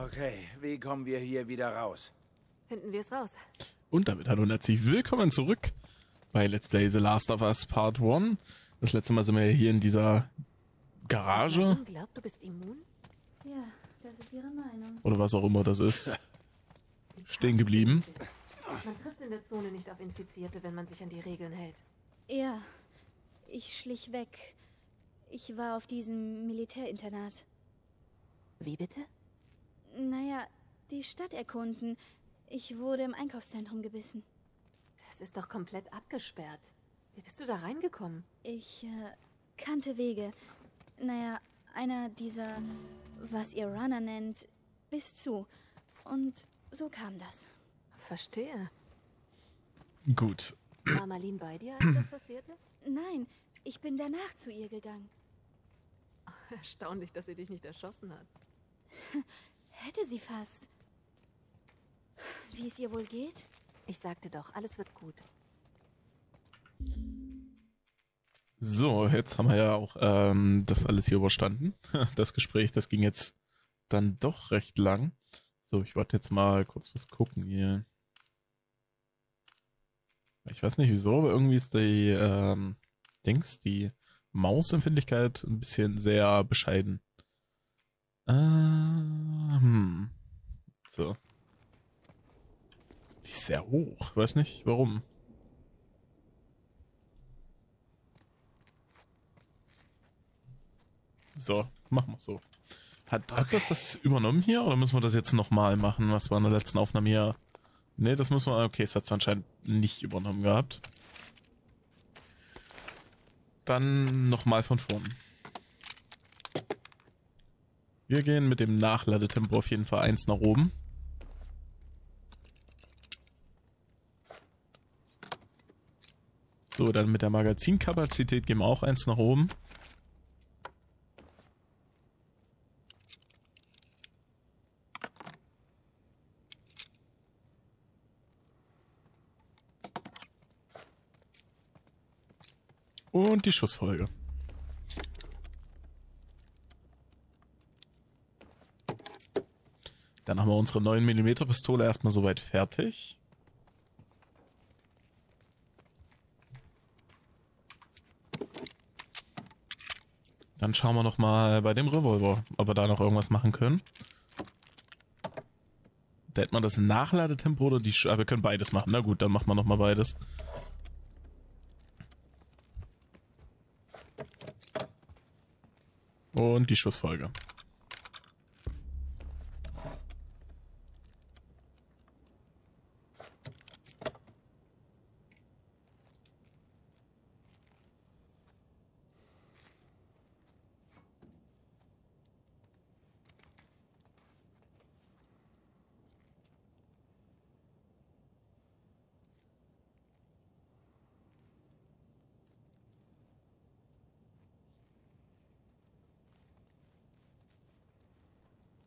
Okay, wie kommen wir hier wieder raus? Finden wir es raus. Und damit hallo und herzlich willkommen zurück bei Let's Play The Last of Us Part 1. Das letzte Mal sind wir hier in dieser Garage. Ich glaube, du bist immun? Ja, das ist ihre Meinung. Oder was auch immer das ist. Stehen geblieben. Man trifft in der Zone nicht auf Infizierte, wenn man sich an die Regeln hält. Ja, ich schlich weg. Ich war auf diesem Militärinternat. Wie bitte? Naja, die Stadt erkunden. Ich wurde im Einkaufszentrum gebissen. Das ist doch komplett abgesperrt. Wie bist du da reingekommen? Ich kannte Wege. Naja, einer dieser, was ihr Runner nennt, bis zu. Und so kam das. Verstehe. Gut. War Marlene bei dir, als das passierte? Nein, ich bin danach zu ihr gegangen. Erstaunlich, dass sie dich nicht erschossen hat. Hätte sie fast. Wie es ihr wohl geht? Ich sagte doch, alles wird gut. So, jetzt haben wir ja auch das alles hier überstanden. Das Gespräch, das ging jetzt dann doch recht lang. So, ich warte jetzt mal kurz was gucken hier. Ich weiß nicht wieso, aber irgendwie ist die die Mausempfindlichkeit ein bisschen sehr bescheiden. So. Die ist sehr hoch, weiß nicht warum. So, machen wir so. Hat das übernommen hier oder müssen wir das jetzt nochmal machen? Was war in der letzten Aufnahme hier? Ne, das müssen wir. Okay, es hat es anscheinend nicht übernommen gehabt. Dann nochmal von vorne. Wir gehen mit dem Nachladetempo auf jeden Fall 1 nach oben. So, dann mit der Magazinkapazität gehen wir auch 1 nach oben. Und die Schussfolge. Dann haben wir unsere 9mm Pistole erstmal soweit fertig. Dann schauen wir nochmal bei dem Revolver, ob wir da noch irgendwas machen können. Da hätte man das Nachladetempo oder die... wir können beides machen. Na gut, dann machen wir nochmal beides. Und die Schussfolge.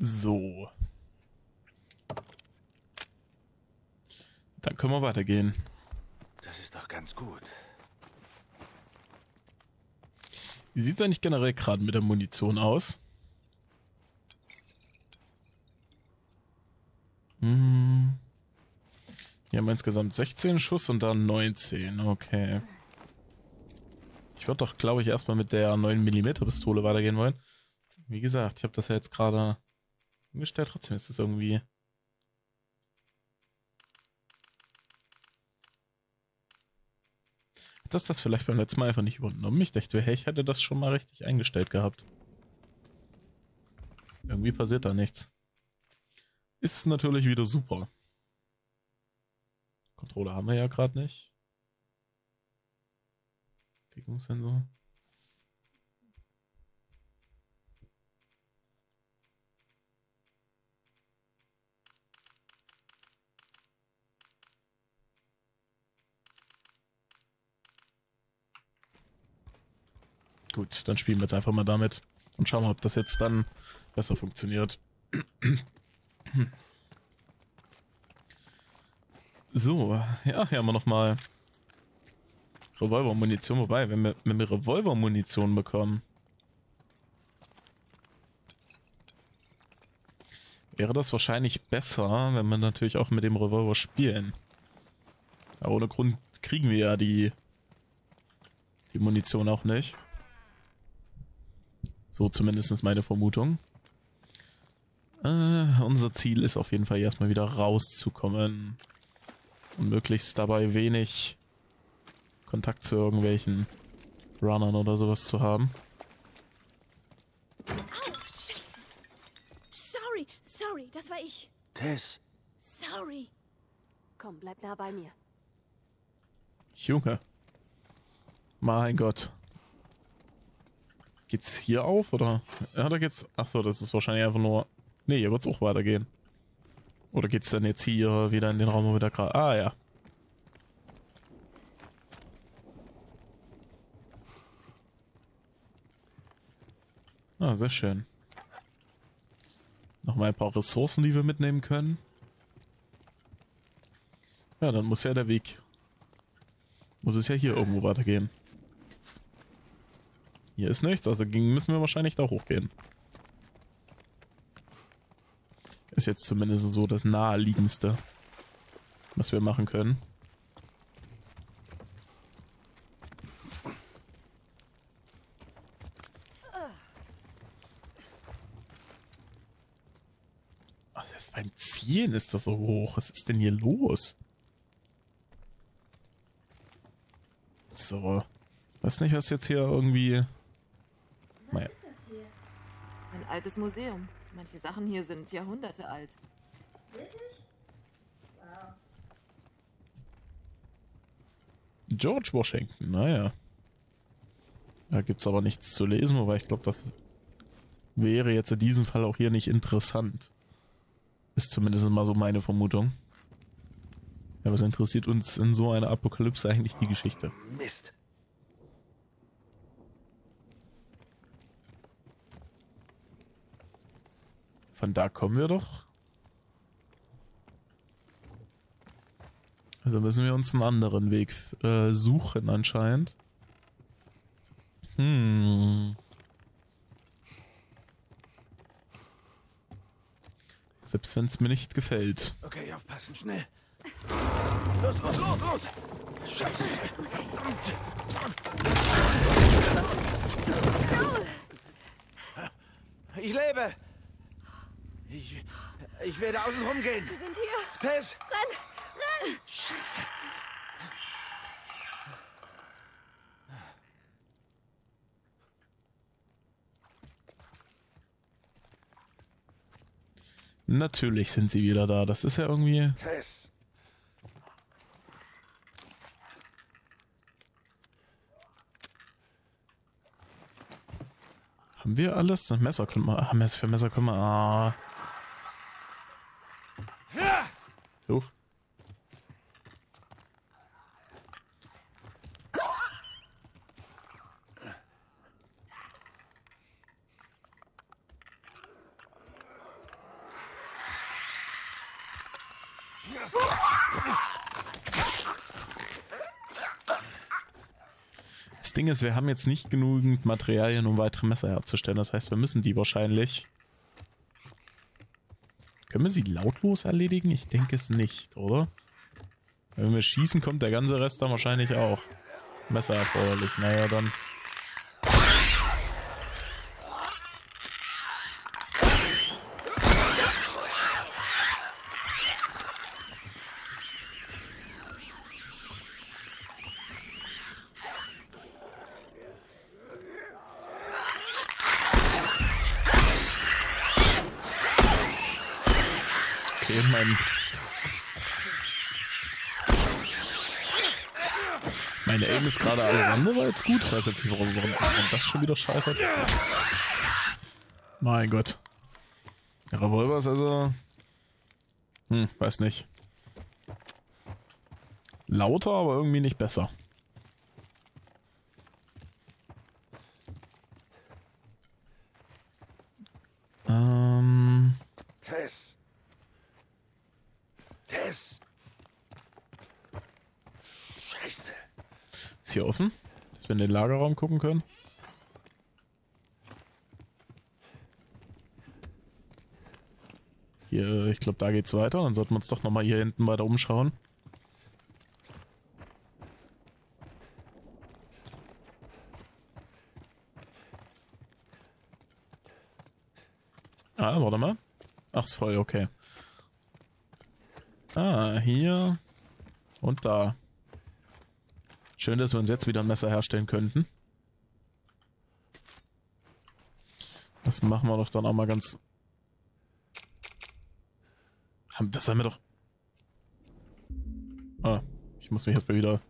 So. Dann können wir weitergehen. Das ist doch ganz gut. Wie sieht es eigentlich generell gerade mit der Munition aus? Wir haben insgesamt 16 Schuss und dann 19. Okay. Ich würde doch, glaube ich, erstmal mit der 9mm Pistole weitergehen wollen. Wie gesagt, ich habe das ja jetzt gerade... gestellt, trotzdem ist es irgendwie. Hat das vielleicht beim letzten Mal einfach nicht übernommen? Ich dachte, hey, ich hätte das schon mal richtig eingestellt gehabt. Irgendwie passiert da nichts. Ist natürlich wieder super. Controller haben wir ja gerade nicht. Bewegungssensor. Gut, dann spielen wir jetzt einfach mal damit und schauen, ob das jetzt dann besser funktioniert. So, ja, hier haben wir nochmal Revolvermunition. Wobei, wenn wir Revolvermunition bekommen, wäre das wahrscheinlich besser, wenn man natürlich auch mit dem Revolver spielen. Aber ohne Grund kriegen wir ja die Munition auch nicht. So zumindest ist meine Vermutung. Unser Ziel ist auf jeden Fall erstmal wieder rauszukommen. Und möglichst dabei wenig Kontakt zu irgendwelchen Runnern oder sowas zu haben. Sorry, das war ich. Tess. Sorry. Komm, bleib nah bei mir. Junge. Mein Gott. Geht's hier auf, oder? Ja, da geht's... Achso, das ist wahrscheinlich einfach nur... Nee, hier wird's auch weitergehen. Oder geht's dann jetzt hier wieder in den Raum, wo wir da gerade... Ah, ja. Ah, sehr schön. Nochmal ein paar Ressourcen, die wir mitnehmen können. Ja, dann muss ja der Weg... Muss es ja hier irgendwo weitergehen. Hier ist nichts, also müssen wir wahrscheinlich da hochgehen. Ist jetzt zumindest so das naheliegendste, was wir machen können. Ach, selbst beim Ziehen ist das so hoch. Was ist denn hier los? So. Weiß nicht, was jetzt hier irgendwie... Naja. Was ist das hier? Ein altes Museum. Manche Sachen hier sind Jahrhunderte alt. Wirklich? Wow. George Washington, naja. Da gibt's aber nichts zu lesen, wobei ich glaube, das wäre jetzt in diesem Fall auch hier nicht interessant. Ist zumindest mal so meine Vermutung. Aber es interessiert uns in so einer Apokalypse eigentlich die Geschichte. Mist. Von da kommen wir doch. Also müssen wir uns einen anderen Weg suchen anscheinend. Selbst wenn es mir nicht gefällt. Okay, aufpassen, schnell. Los! Scheiße! Ich lebe! Ich werde außen rumgehen. Wir sind hier. Tess! Renn! Scheiße! Natürlich sind sie wieder da. Das ist ja irgendwie... Tess! Haben wir alles? Messer können wir... Ah, für Messer können wir... Ah... Huch. Das Ding ist, wir haben jetzt nicht genügend Materialien, um weitere Messer herzustellen. Das heißt, wir müssen die wahrscheinlich... Können wir sie lautlos erledigen? Ich denke es nicht, oder? Wenn wir schießen, kommt der ganze Rest dann wahrscheinlich auch. Messer erforderlich. Naja, dann... Meine Aim ist gerade alles andere als gut. Ich weiß jetzt nicht, warum das schon wieder scheitert. Mein Gott. Der Revolver ist also... weiß nicht. Lauter, aber irgendwie nicht besser. Hier offen, dass wir in den Lagerraum gucken können. Hier, ich glaube, da geht's weiter. Dann sollten wir uns doch nochmal hier hinten weiter umschauen. Ah, warte mal. Ach, ist voll, okay. Ah, hier und da. Schön, dass wir uns jetzt wieder ein Messer herstellen könnten. Das machen wir doch dann auch mal ganz... Das haben wir doch... Ah, ich muss mich erst mal wieder...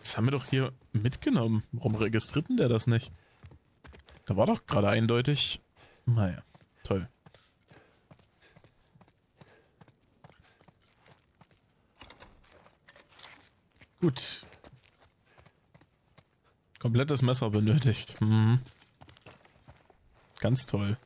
Das haben wir doch hier mitgenommen. Warum registriert denn der das nicht? Da war doch gerade eindeutig... Naja, toll. Gut. Komplettes Messer benötigt. Mhm. Ganz toll.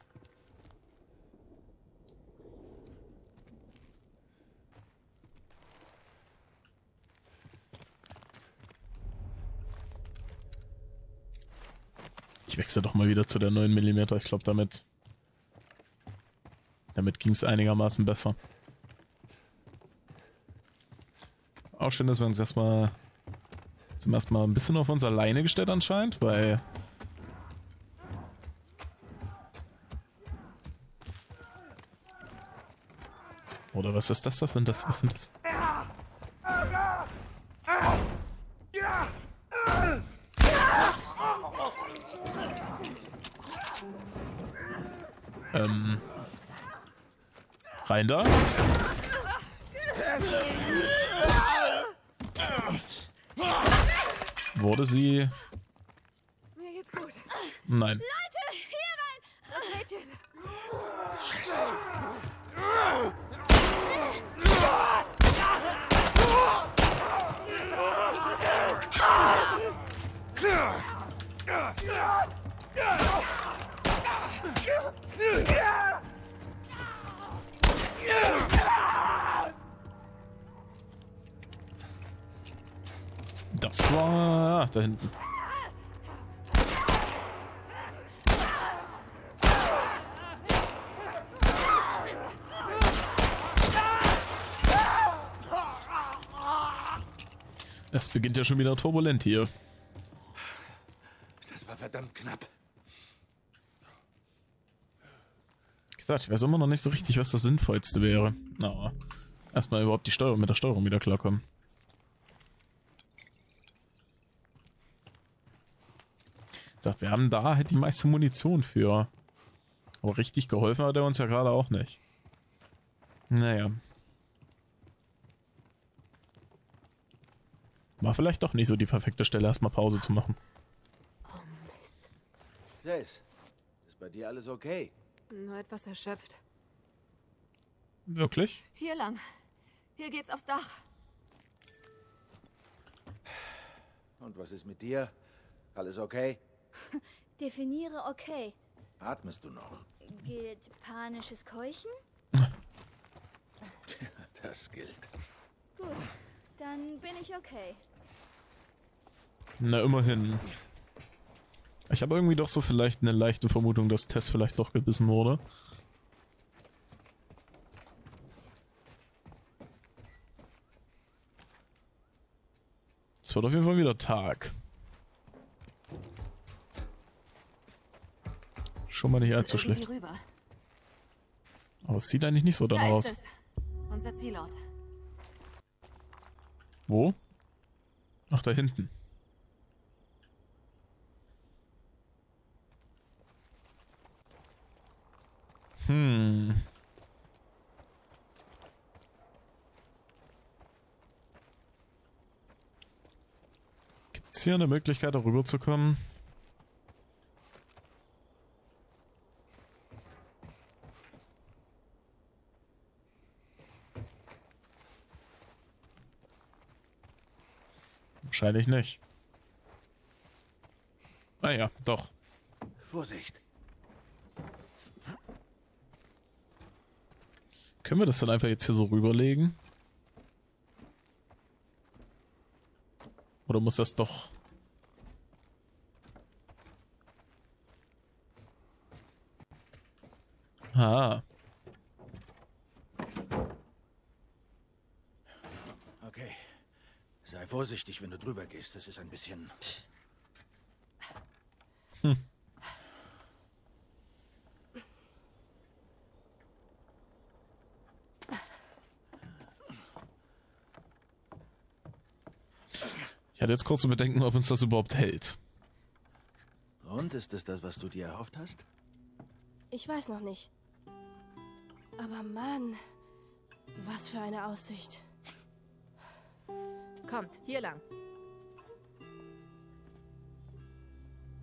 Ich wechsle doch mal wieder zu der 9 mm. Ich glaube, damit ging es einigermaßen besser. Auch schön, dass wir uns zum ersten Mal ein bisschen auf uns alleine gestellt anscheinend, weil... Oder was ist das? Was sind das? Rein da. Wurde sie... Mir geht's gut. Nein. Leute, hier rein! Das war... Ach, da hinten. Es beginnt ja schon wieder turbulent hier. Das war verdammt knapp. Wie gesagt, ich weiß immer noch nicht so richtig, was das Sinnvollste wäre. Aber erstmal überhaupt mit der Steuerung wieder klarkommen. Wie gesagt, wir haben da halt die meiste Munition für. Aber richtig geholfen hat er uns ja gerade auch nicht. Naja. War vielleicht doch nicht so die perfekte Stelle, erstmal Pause zu machen. Oh Mist. Tess, ist bei dir alles okay? Nur etwas erschöpft. Wirklich? Hier lang. Hier geht's aufs Dach. Und was ist mit dir? Alles okay? Definiere okay. Atmest du noch? Gilt panisches Keuchen? Tja, das gilt. Gut, dann bin ich okay. Na, immerhin. Ich habe irgendwie doch so vielleicht eine leichte Vermutung, dass Tess vielleicht doch gebissen wurde. Es wird auf jeden Fall wieder Tag. Schon mal nicht allzu schlecht. Aber es sieht eigentlich nicht so danach aus. Unser Zielort. Wo? Ach, da hinten. Gibt's hier eine Möglichkeit, darüber zu kommen? Wahrscheinlich nicht. Ah ja, doch. Vorsicht. Können wir das dann einfach jetzt hier so rüberlegen? Oder muss das doch... Ah. Sei vorsichtig, wenn du drüber gehst. Das ist ein bisschen... Ich hatte jetzt kurz zu bedenken, ob uns das überhaupt hält. Und ist es das, was du dir erhofft hast? Ich weiß noch nicht. Aber Mann, was für eine Aussicht. Kommt, hier lang.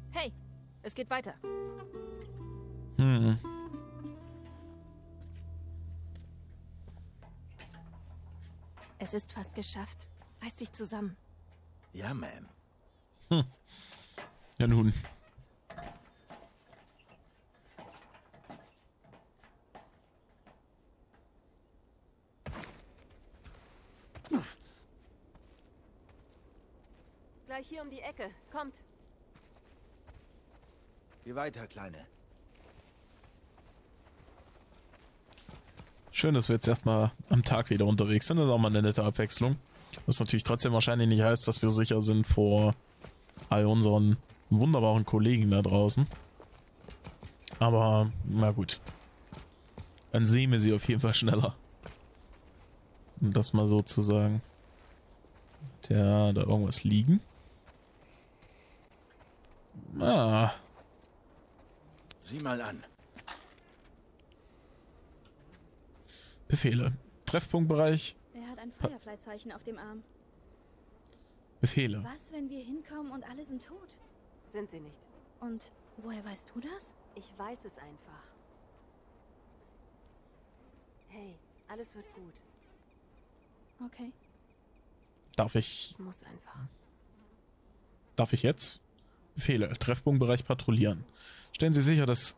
Hey, es geht weiter. Es ist fast geschafft. Reiß dich zusammen. Ja, Ma'am. Ja, nun. Gleich hier um die Ecke. Kommt. Geh weiter, Kleine. Schön, dass wir jetzt erstmal am Tag wieder unterwegs sind. Das ist auch mal eine nette Abwechslung. Was natürlich trotzdem wahrscheinlich nicht heißt, dass wir sicher sind vor all unseren wunderbaren Kollegen da draußen. Aber, na gut. Dann sehen wir sie auf jeden Fall schneller. Um das mal so zu sagen. Ja, da irgendwas liegen. Ah. Sieh mal an. Befehle. Treffpunktbereich. Ein Firefly-Zeichen auf dem Arm. Befehle. Was, wenn wir hinkommen und alle sind tot? Sind sie nicht. Und woher weißt du das? Ich weiß es einfach. Hey, alles wird gut. Okay. Darf ich... Ich muss einfach. Darf ich jetzt? Befehle. Treffpunktbereich patrouillieren. Stellen Sie sicher, dass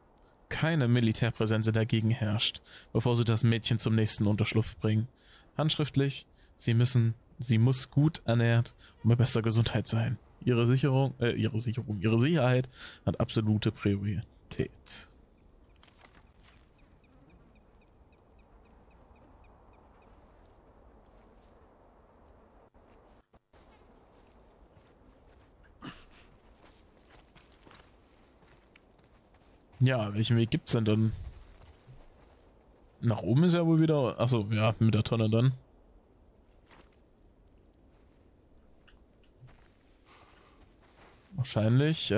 keine Militärpräsenz in der Gegend herrscht, bevor Sie das Mädchen zum nächsten Unterschlupf bringen. Handschriftlich, sie muss gut ernährt und bei bester Gesundheit sein. Ihre Sicherheit hat absolute Priorität. Ja, welchen Weg gibt's denn dann? Nach oben ist ja wohl wieder... Achso, ja, mit der Tonne dann. Wahrscheinlich,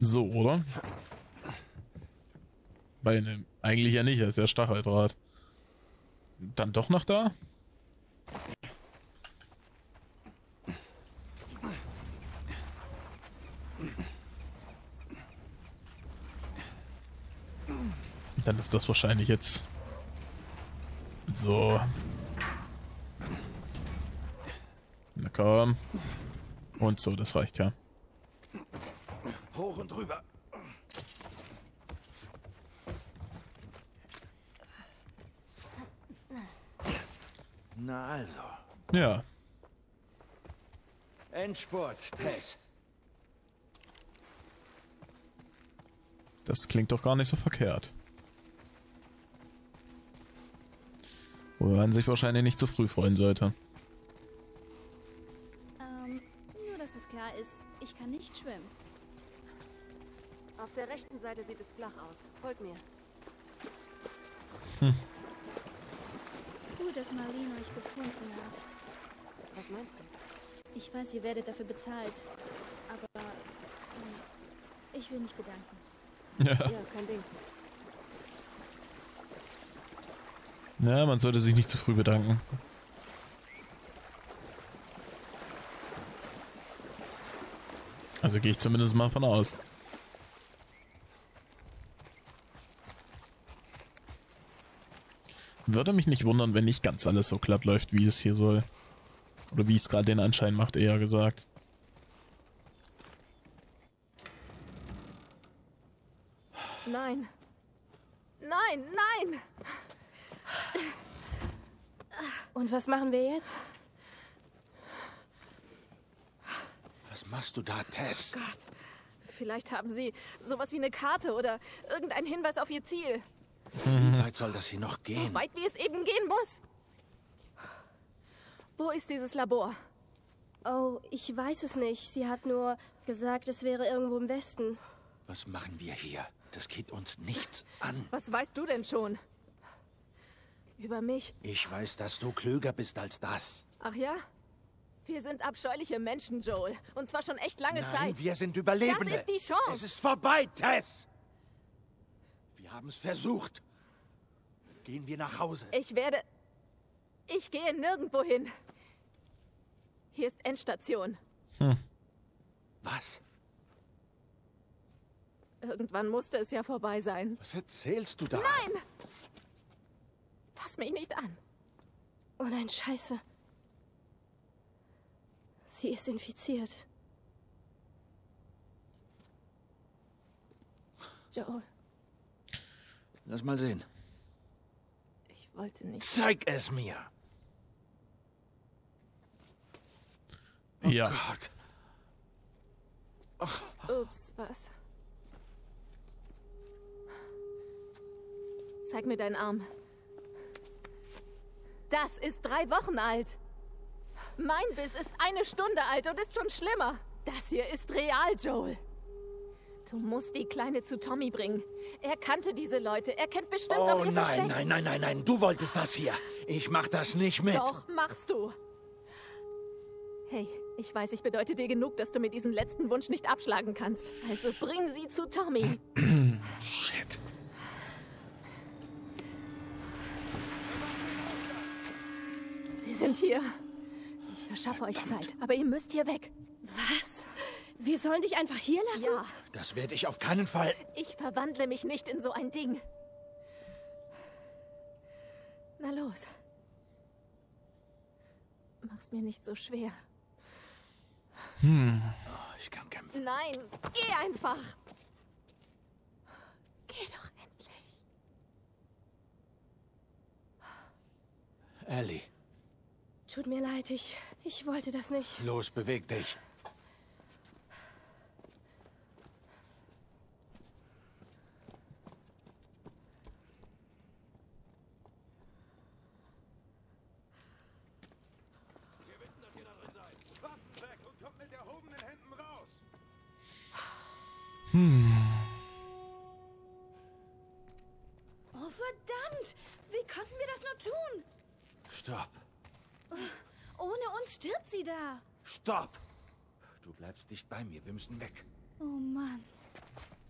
so, oder? Bei einem... Eigentlich ja nicht, das ist ja Stacheldraht. Dann doch noch da? Dann ist das wahrscheinlich jetzt so. Na komm. Und so, das reicht ja. Hoch und rüber. Na also. Ja. Endspurt, Tess. Das klingt doch gar nicht so verkehrt. Wobei man sich wahrscheinlich nicht zu früh freuen sollte. Nur, dass es klar ist, ich kann nicht schwimmen. Auf der rechten Seite sieht es flach aus. Folgt mir. Gut, dass Marlene euch gefunden hat. Was meinst du? Ich weiß, ihr werdet dafür bezahlt. Aber ich will mich bedanken. Ja. Ja, kein Ding. Ja, man sollte sich nicht zu früh bedanken. Also gehe ich zumindest mal von aus. Würde mich nicht wundern, wenn nicht ganz alles so glatt läuft, wie es hier soll. Oder wie es gerade den Anschein macht, eher gesagt. Nein. Nein, nein! Und was machen wir jetzt? machst du da, Tess? Oh Gott. Vielleicht haben sie sowas wie eine Karte oder irgendeinen Hinweis auf ihr Ziel. Wie weit soll das hier noch gehen? So weit, wie es eben gehen muss. Wo ist dieses Labor? Oh, ich weiß es nicht. Sie hat nur gesagt, es wäre irgendwo im Westen. Was machen wir hier? Das geht uns nichts an. Was weißt du denn schon? Über mich? Ich weiß, dass du klüger bist als das. Ach ja? Wir sind abscheuliche Menschen, Joel. Und zwar schon echt lange Zeit. Nein, wir sind Überlebende. Das ist die Chance. Es ist vorbei, Tess. Wir haben es versucht. Gehen wir nach Hause. Ich gehe nirgendwo hin. Hier ist Endstation. Hm. Was? Irgendwann musste es ja vorbei sein. Was erzählst du da? Nein! Fass mich nicht an. Oh nein, Scheiße. Sie ist infiziert. Joel. Lass mal sehen. Ich wollte nicht... Zeig es mir! Oh ja. Gott. Oh. Ups, was? Zeig mir deinen Arm. Das ist 3 Wochen alt. Mein Biss ist 1 Stunde alt und ist schon schlimmer. Das hier ist real, Joel. Du musst die Kleine zu Tommy bringen. Er kannte diese Leute. Er kennt bestimmt auch ihr Versteck. Oh nein, nein, nein, nein, nein. Du wolltest das hier. Ich mach das nicht mit. Doch, machst du. Hey, ich weiß, ich bedeute dir genug, dass du mir diesen letzten Wunsch nicht abschlagen kannst. Also bring sie zu Tommy. Shit. Sie sind hier. Ich verschaffe euch Zeit, aber ihr müsst hier weg. Was? Wir sollen dich einfach hier lassen? Ja. Das werde ich auf keinen Fall. Ich verwandle mich nicht in so ein Ding. Na los. Mach's mir nicht so schwer. Hm. Oh, ich kann kämpfen. Nein, geh einfach. Geh doch endlich. Ellie. Tut mir leid, ich wollte das nicht. Los, beweg dich. Wir wissen, dass ihr darin seid. Waffen weg und kommt mit erhobenen Händen raus. Oh, verdammt! Wie konnten wir das nur tun? Stopp. Ohne uns stirbt sie da. Stopp! Du bleibst nicht bei mir. Wir müssen weg. Oh Mann.